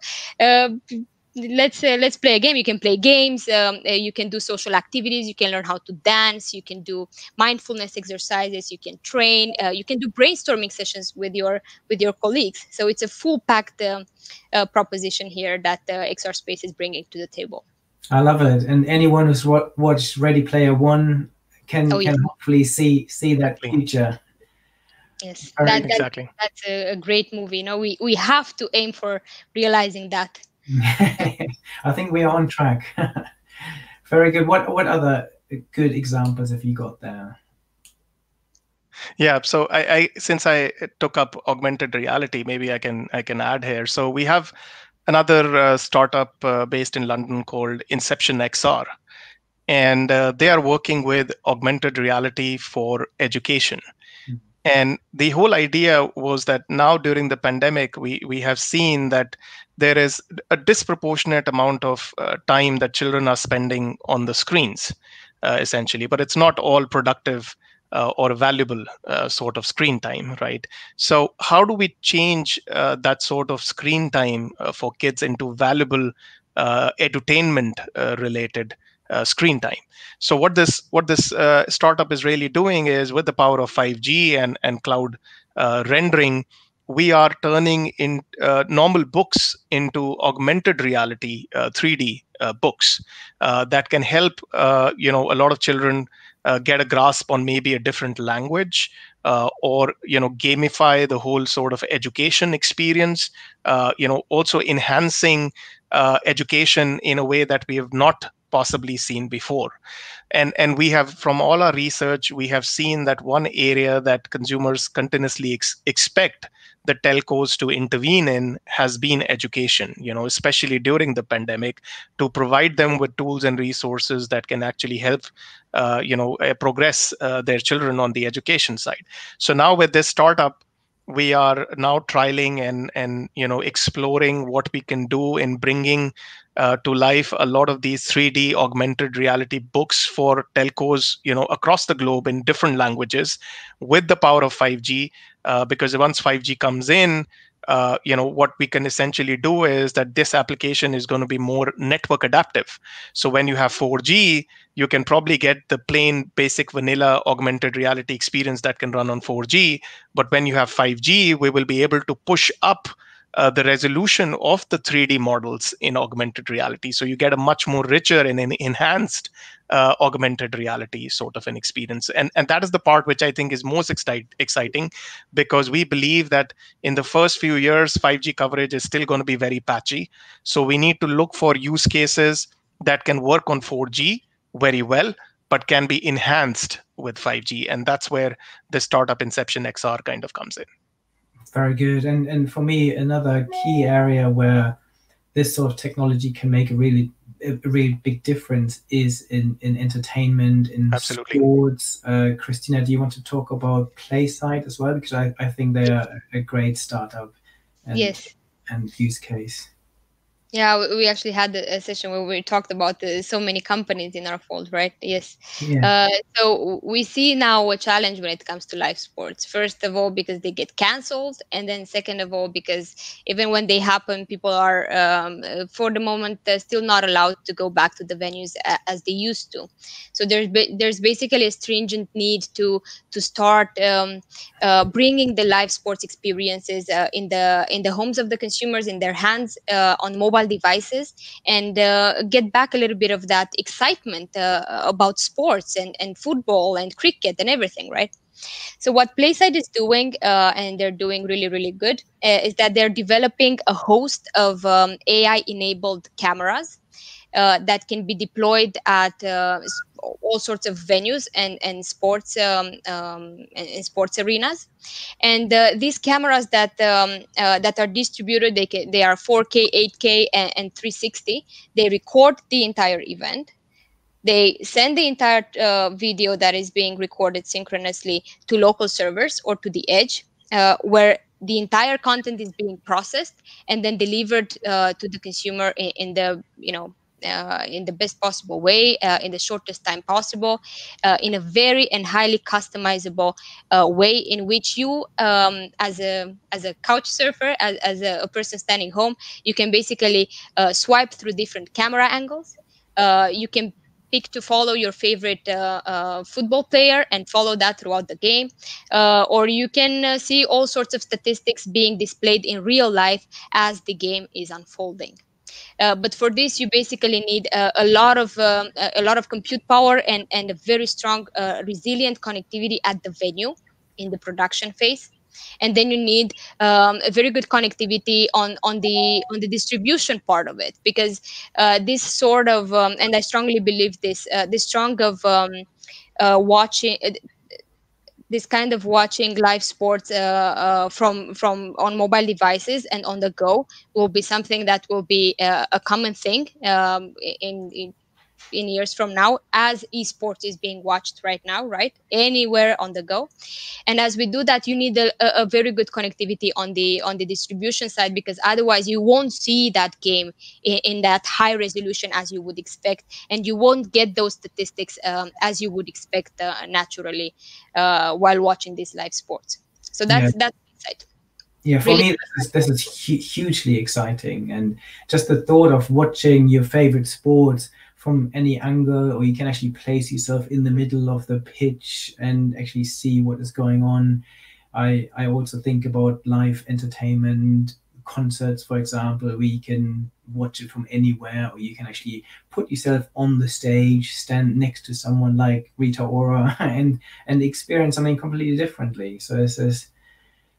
Let's play a game. You can play games. You can do social activities. You can learn how to dance. You can do mindfulness exercises. You can train. You can do brainstorming sessions with your colleagues. So it's a full-packed proposition here that XR Space is bringing to the table. I love it. And anyone who's watched Ready Player One can hopefully see that future. Yes, exactly. That's a great movie. You know, we have to aim for realizing that. I think we are on track. Very good. What other good examples have you got there? Yeah, so I since I took up augmented reality, maybe I can add here. So we have another startup based in London called Inception XR, and they are working with augmented reality for education. Mm-hmm. And the whole idea was that now during the pandemic, we have seen that there is a disproportionate amount of time that children are spending on the screens, essentially, but it's not all productive or valuable sort of screen time, right? So how do we change that sort of screen time for kids into valuable edutainment related screen time? So what this startup is really doing is, with the power of 5G and cloud rendering, we are turning in normal books into augmented reality 3D books that can help you know, a lot of children get a grasp on maybe a different language, or you know, gamify the whole sort of education experience, you know, also enhancing education in a way that we have not possibly seen before. And we have, from all our research, we have seen that one area that consumers continuously expect the telcos to intervene in has been education, you know, especially during the pandemic, to provide them with tools and resources that can actually help, progress their children on the education side. So now with this startup, we are now trialing and exploring what we can do in bringing to life a lot of these 3D augmented reality books for telcos, you know, across the globe in different languages, with the power of 5G. Because once 5G comes in, what we can essentially do is that this application is going to be more network adaptive. So when you have 4G, you can probably get the plain basic vanilla augmented reality experience that can run on 4G. But when you have 5G, we will be able to push up the resolution of the 3D models in augmented reality. So you get a much more richer and an enhanced augmented reality sort of an experience. And that is the part which I think is most exciting, because we believe that in the first few years, 5G coverage is still going to be very patchy. So we need to look for use cases that can work on 4G very well, but can be enhanced with 5G. And that's where the startup Inception XR kind of comes in. Very good. And for me, another key area where this sort of technology can make a really big difference is in entertainment, in Absolutely. Sports. Cristina, do you want to talk about PlaySight as well? Because I think they are a great startup and use case. Yeah, we actually had a session where we talked about so many companies in our fold, right? Yes. Yeah. So we see now a challenge when it comes to live sports. First of all, because they get canceled. And then second of all, because even when they happen, people are, for the moment, they're still not allowed to go back to the venues as they used to. So there's basically a stringent need to start bringing the live sports experiences in the homes of the consumers, in their hands, on mobile devices, and get back a little bit of that excitement about sports and football and cricket and everything, right? So what PlaySight is doing, and they're doing really, really good, is that they're developing a host of AI-enabled cameras that can be deployed at all sorts of venues and sports and sports arenas, and these cameras that are distributed, they are 4K, 8K, and 360. They record the entire event. They send the entire video that is being recorded synchronously to local servers or to the edge, where the entire content is being processed and then delivered to the consumer in the best possible way, in the shortest time possible, in a very and highly customizable way, in which you, as a couch surfer, as a person standing home, you can basically swipe through different camera angles. You can pick to follow your favorite football player and follow that throughout the game. Or you can see all sorts of statistics being displayed in real life as the game is unfolding. But for this, you basically need a lot of compute power and a very strong, resilient connectivity at the venue in the production phase, and then you need a very good connectivity on the distribution part of it, because this sort of and I strongly believe this strong of watching. This kind of watching live sports from on mobile devices and on the go will be something that will be a common thing in years from now, as esports is being watched right now, right? Anywhere on the go. And as we do that, you need a very good connectivity on the distribution side, because otherwise you won't see that game in that high resolution as you would expect, and you won't get those statistics as you would expect naturally while watching these live sports. So that's exciting. Yeah, for me, this is hugely exciting. And just the thought of watching your favorite sports from any angle, or you can actually place yourself in the middle of the pitch and actually see what is going on. I also think about live entertainment, concerts, for example, where you can watch it from anywhere, or you can actually put yourself on the stage, stand next to someone like Rita Ora and experience something completely differently. So this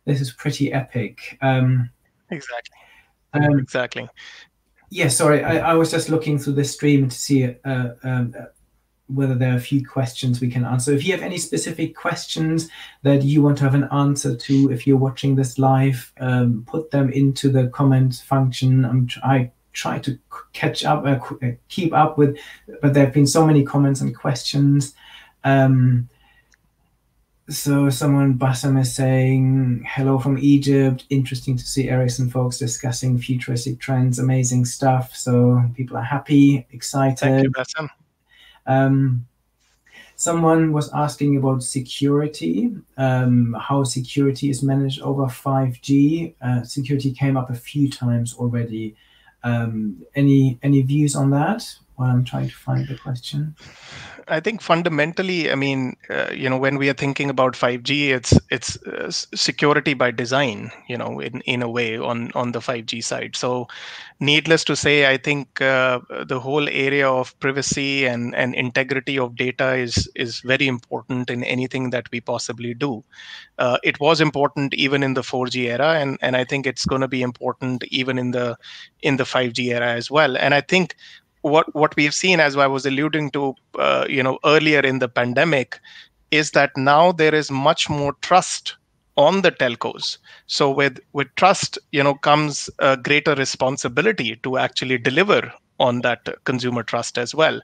is pretty epic. Exactly. Yeah, sorry, I was just looking through the stream to see whether there are a few questions we can answer. If you have any specific questions that you want to have an answer to, if you're watching this live, put them into the comment function. I try to catch up, keep up with, but there have been so many comments and questions. So someone, Bassam, is saying, hello from Egypt. Interesting to see Ericsson folks discussing futuristic trends, amazing stuff. So people are happy, excited. Thank you, Bassam. Someone was asking about security, how security is managed over 5G. Security came up a few times already. Any views on that? While I'm trying to find the question. I think fundamentally, I mean, you know, when we are thinking about 5G, it's security by design, you know, in a way on the 5G side. So needless to say, I think the whole area of privacy and integrity of data is very important in anything that we possibly do. It was important even in the 4G era, and I think it's going to be important even in the 5G era as well. And I think what we've seen, as I was alluding to, you know, earlier in the pandemic, is that now there is much more trust on the telcos. So with trust, you know, comes a greater responsibility to actually deliver on that consumer trust as well.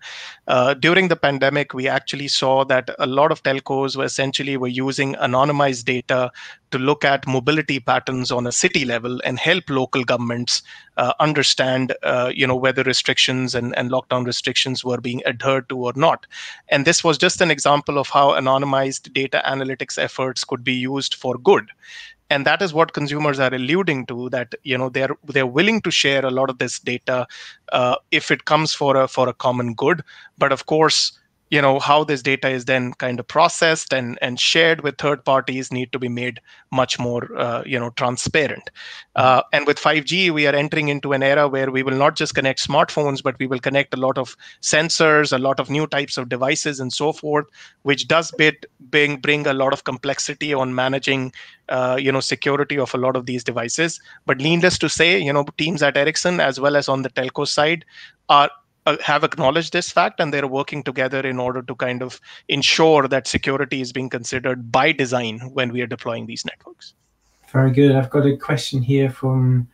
During the pandemic, we actually saw that a lot of telcos were using anonymized data to look at mobility patterns on a city level and help local governments understand, you know, whether restrictions and lockdown restrictions were being adhered to or not. And this was just an example of how anonymized data analytics efforts could be used for good. And that is what consumers are alluding to, that, you know, they're willing to share a lot of this data if it comes for a common good. But of course, you know, how this data is then kind of processed and shared with third parties need to be made much more, you know, transparent. And with 5G, we are entering into an era where we will not just connect smartphones, but we will connect a lot of sensors, a lot of new types of devices and so forth, which does bring a lot of complexity on managing, you know, security of a lot of these devices. But needless to say, you know, teams at Ericsson, as well as on the telco side, have acknowledged this fact, and they're working together in order to kind of ensure that security is being considered by design when we are deploying these networks. Very good. I've got a question here from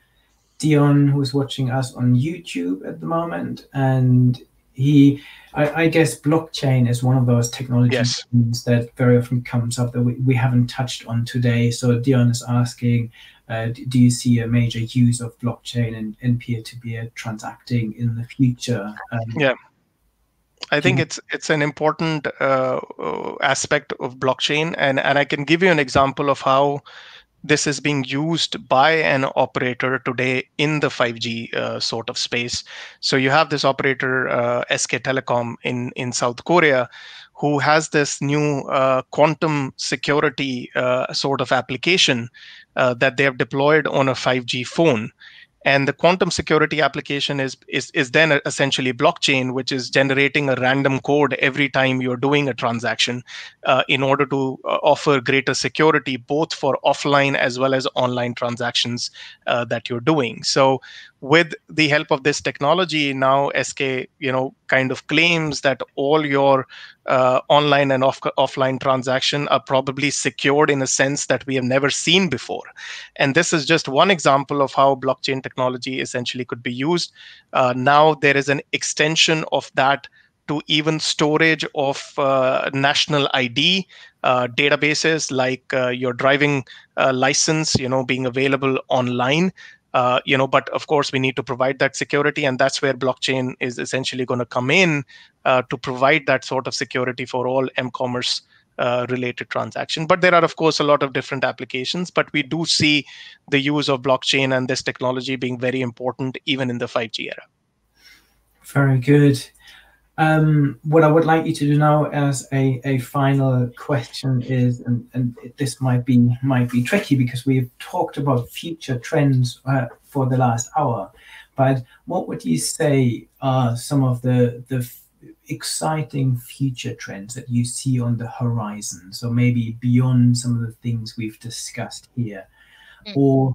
Dion, who's watching us on YouTube at the moment, and he, I guess blockchain is one of those technologies that very often comes up that we haven't touched on today. So Dion is asking, do you see a major use of blockchain and peer-to-peer transacting in the future? Yeah, I think it's an important aspect of blockchain, and I can give you an example of how this is being used by an operator today in the 5G sort of space. So you have this operator, SK Telecom in South Korea, who has this new quantum security sort of application that they have deployed on a 5G phone. And the quantum security application is then essentially blockchain, which is generating a random code every time you're doing a transaction in order to offer greater security, both for offline as well as online transactions that you're doing. So with the help of this technology, now SK, you know, kind of claims that all your online and offline transactions are probably secured in a sense that we have never seen before. And this is just one example of how blockchain technology essentially could be used. Now there is an extension of that to even storage of national ID databases, like your driving license, you know, being available online. You know, but of course, we need to provide that security, and that's where blockchain is essentially going to come in to provide that sort of security for all m-commerce related transactions. But there are, of course, a lot of different applications, but we do see the use of blockchain and this technology being very important, even in the 5G era. Very good. What I would like you to do now as a final question is, and this might be tricky because we've talked about future trends for the last hour, but what would you say are some of the exciting future trends that you see on the horizon? So maybe beyond some of the things we've discussed here, or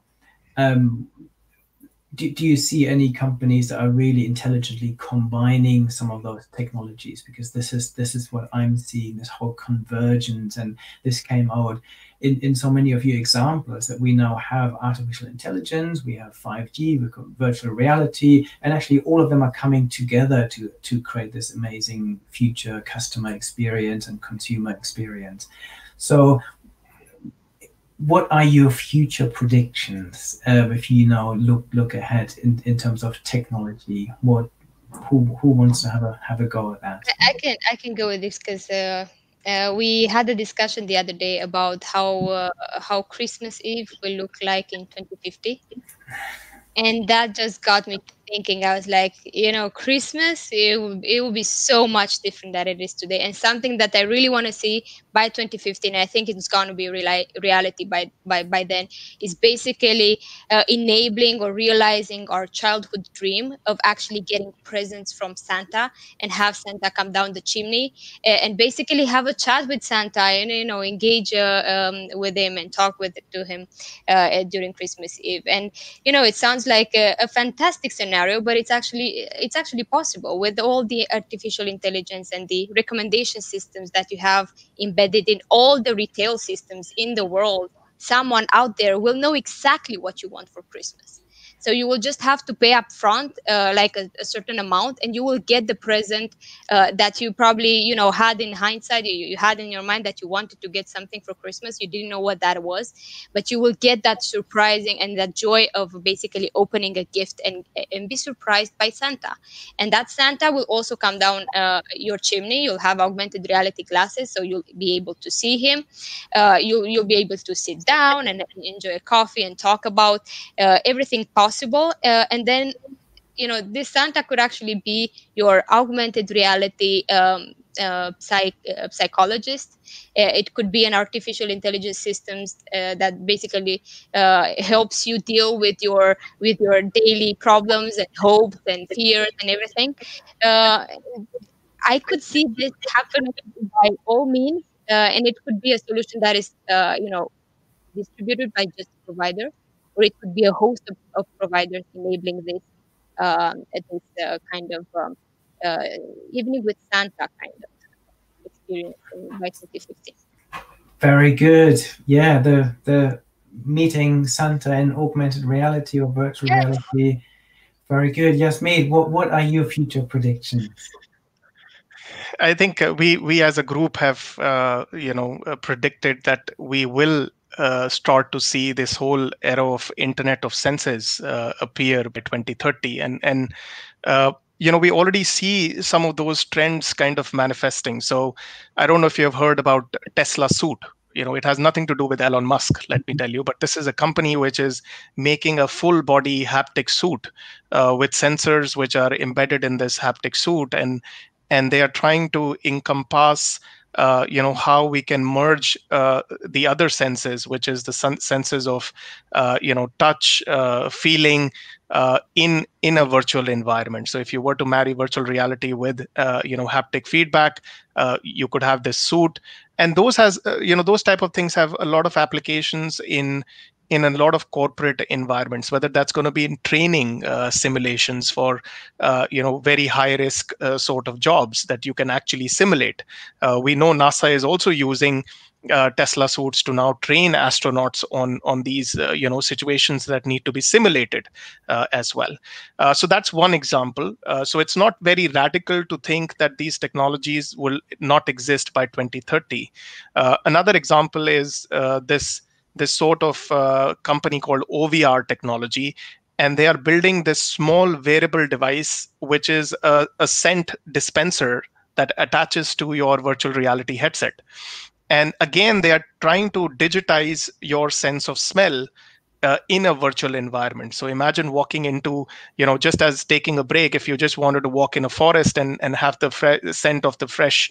do you see any companies that are really intelligently combining some of those technologies? Because this is what I'm seeing, this whole convergence, and this came out in so many of your examples that we now have artificial intelligence, we have 5G, we've got virtual reality, and actually all of them are coming together to create this amazing future customer experience and consumer experience. So what are your future predictions if you now look ahead in terms of technology? Who wants to have a go at that? I can go with this because we had a discussion the other day about how Christmas Eve will look like in 2050, and that just got me thinking. I was like, you know, Christmas it will be so much different than it is today, and something that I really want to see by 2015. I think it's going to be reality by then. Is basically enabling or realizing our childhood dream of actually getting presents from Santa and have Santa come down the chimney and basically have a chat with Santa and, you know, engage with him and talk to him during Christmas Eve. And, you know, it sounds like a fantastic scenario. But it's actually possible with all the artificial intelligence and the recommendation systems that you have embedded in all the retail systems in the world. Someone out there will know exactly what you want for Christmas. So you will just have to pay up front like a certain amount, and you will get the present that you probably, you know, had in hindsight. You had in your mind that you wanted to get something for Christmas. You didn't know what that was, but you will get that surprising and that joy of basically opening a gift and be surprised by Santa. And that Santa will also come down your chimney. You'll have augmented reality glasses, so you'll be able to see him. You'll be able to sit down and enjoy a coffee and talk about everything possible. And then, you know, this Santa could actually be your augmented reality psychologist. It could be an artificial intelligence systems that basically helps you deal with your daily problems and hopes and fears and everything. I could see this happening by all means, and it could be a solution that is, you know, distributed by just a provider. Or it could be a host of providers enabling this kind of evening with Santa kind of experience by 2015. Very good. Yeah, the meeting Santa in augmented reality or virtual reality. Very good. Jasmeet, what are your future predictions? I think we as a group have you know, predicted that we will start to see this whole era of Internet of Senses appear by 2030, and you know, we already see some of those trends kind of manifesting. So I don't know if you have heard about Tesla Suit. You know, it has nothing to do with Elon Musk, let me tell you, but this is a company which is making a full body haptic suit with sensors which are embedded in this haptic suit, and they are trying to encompass you know, how we can merge the other senses, which is the senses of, you know, touch, feeling, in a virtual environment. So if you were to marry virtual reality with, you know, haptic feedback, you could have this suit. And those has, you know, those type of things have a lot of applications in a lot of corporate environments, whether that's going to be in training simulations for, you know, very high risk sort of jobs that you can actually simulate. We know NASA is also using Tesla suits to now train astronauts on these, you know, situations that need to be simulated as well. So that's one example. So it's not very radical to think that these technologies will not exist by 2030. Another example is this sort of company called OVR Technology, and they are building this small wearable device, which is a scent dispenser that attaches to your virtual reality headset. And again, they are trying to digitize your sense of smell in a virtual environment. So imagine walking into, you know, just as taking a break, if you just wanted to walk in a forest and have the scent of the fresh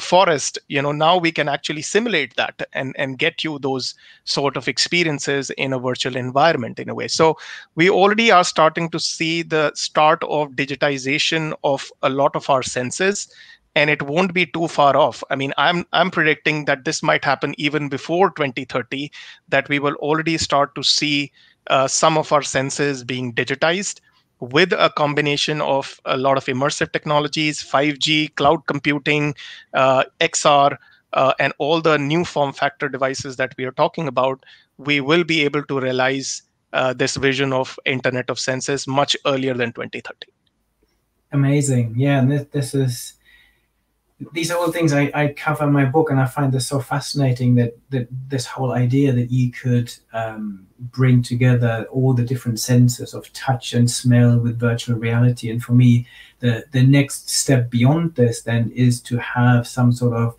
forest, you know, now we can actually simulate that and get you those sort of experiences in a virtual environment in a way. So we already are starting to see the start of digitization of a lot of our senses, and it won't be too far off. I mean, I'm predicting that this might happen even before 2030, that we will already start to see some of our senses being digitized with a combination of a lot of immersive technologies, 5G, cloud computing, XR, and all the new form factor devices that we are talking about. We will be able to realize this vision of Internet of Senses much earlier than 2030. Amazing. Yeah, and these are all things I cover in my book, and I find this so fascinating that this whole idea that you could bring together all the different senses of touch and smell with virtual reality. And for me, the next step beyond this then is to have some sort of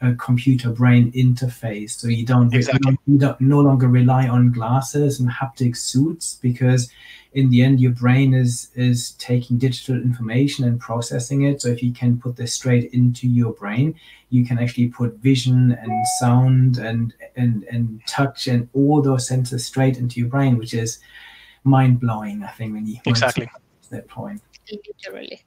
a computer brain interface, so you don't, exactly. No longer rely on glasses and haptic suits, because in the end your brain is taking digital information and processing it. So if you can put this straight into your brain, you can actually put vision and sound and touch and all those senses straight into your brain, which is mind-blowing, I think, when you exactly that point. Literally.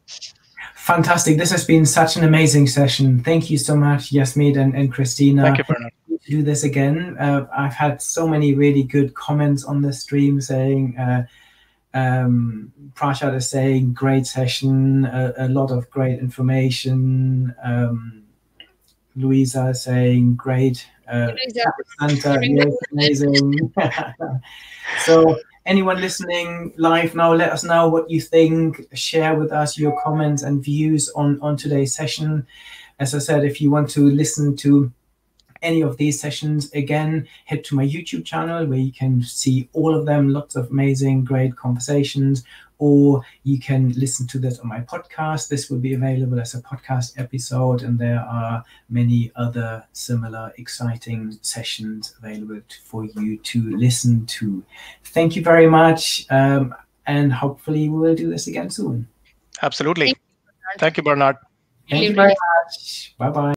Fantastic. This has been such an amazing session. Thank you so much, Jasmeet and Cristina. Thank you, Bernard. Do this again. I've had so many really good comments on the stream saying, Prashad is saying, great session, a lot of great information. Luisa is saying, great. Santa, yes, amazing. So, anyone listening live now, let us know what you think. Share with us your comments and views on today's session. As I said, if you want to listen to any of these sessions again, head to my YouTube channel where you can see all of them, lots of amazing, great conversations, or you can listen to this on my podcast. This will be available as a podcast episode, and there are many other similar exciting sessions available for you to listen to. Thank you very much, and hopefully we will do this again soon. Absolutely. Thank you, Bernard. Thank you very much. Bye-bye.